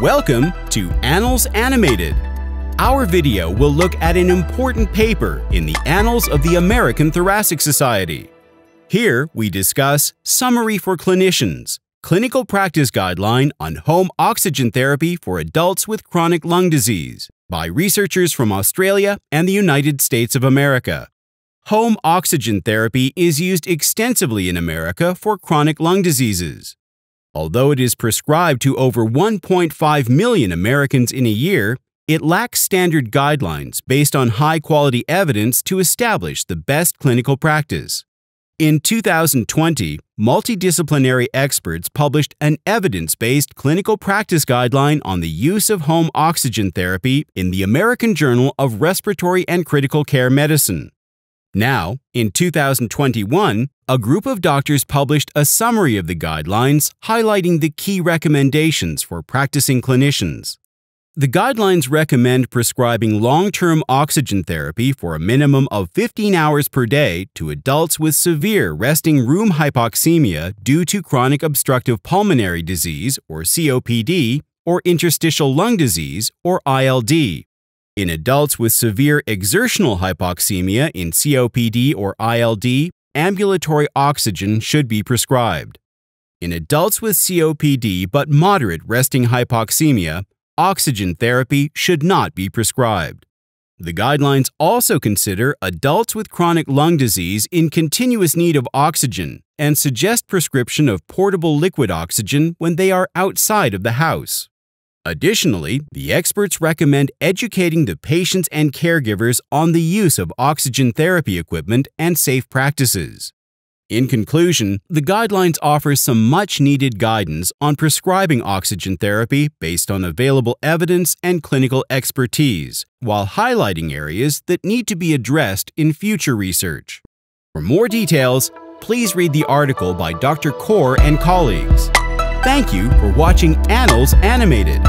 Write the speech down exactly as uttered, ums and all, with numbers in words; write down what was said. Welcome to Annals Animated. Our video will look at an important paper in the Annals of the American Thoracic Society. Here we discuss Summary for Clinicians, Clinical Practice Guideline on Home Oxygen Therapy for Adults with Chronic Lung Disease by researchers from Australia and the United States of America. Home oxygen therapy is used extensively in America for chronic lung diseases. Although it is prescribed to over one point five million Americans in a year, it lacks standard guidelines based on high-quality evidence to establish the best clinical practice. In two thousand twenty, multidisciplinary experts published an evidence-based clinical practice guideline on the use of home oxygen therapy in the American Journal of Respiratory and Critical Care Medicine. Now, in two thousand twenty-one, a group of doctors published a summary of the guidelines highlighting the key recommendations for practicing clinicians. The guidelines recommend prescribing long-term oxygen therapy for a minimum of fifteen hours per day to adults with severe resting room hypoxemia due to chronic obstructive pulmonary disease, or C O P D, or interstitial lung disease, or I L D. In adults with severe exertional hypoxemia in C O P D or I L D, ambulatory oxygen should be prescribed. In adults with C O P D but moderate resting hypoxemia, oxygen therapy should not be prescribed. The guidelines also consider adults with chronic lung disease in continuous need of oxygen and suggest prescription of portable liquid oxygen when they are outside of the house. Additionally, the experts recommend educating the patients and caregivers on the use of oxygen therapy equipment and safe practices. In conclusion, the guidelines offer some much-needed guidance on prescribing oxygen therapy based on available evidence and clinical expertise, while highlighting areas that need to be addressed in future research. For more details, please read the article by Doctor Kaur and colleagues. Thank you for watching Annals Animated.